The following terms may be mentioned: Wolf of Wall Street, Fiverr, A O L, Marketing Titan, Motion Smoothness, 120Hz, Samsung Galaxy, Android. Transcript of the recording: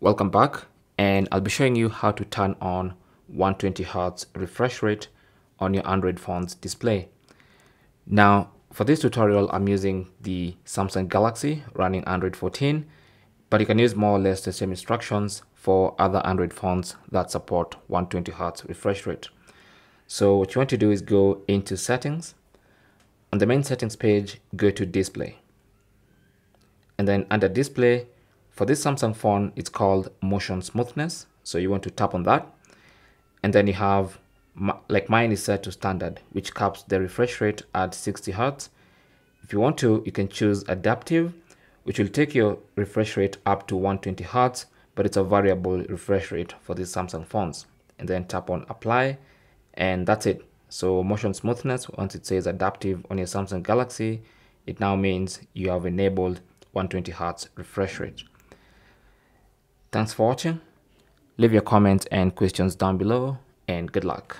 Welcome back, and I'll be showing you how to turn on 120Hz refresh rate on your Android phone's display. Now, for this tutorial, I'm using the Samsung Galaxy running Android 14, but you can use more or less the same instructions for other Android phones that support 120Hz refresh rate. So what you want to do is go into Settings. On the main settings page, go to Display. And then under Display, for this Samsung phone, it's called Motion Smoothness. So you want to tap on that. And then you have, like mine is set to standard, which caps the refresh rate at 60Hz. If you want to, you can choose adaptive, which will take your refresh rate up to 120Hz, but it's a variable refresh rate for these Samsung phones. And then tap on apply, and that's it. So motion smoothness, once it says adaptive on your Samsung Galaxy, it now means you have enabled 120Hz refresh rate. Thanks for watching. Leave your comments and questions down below, and good luck.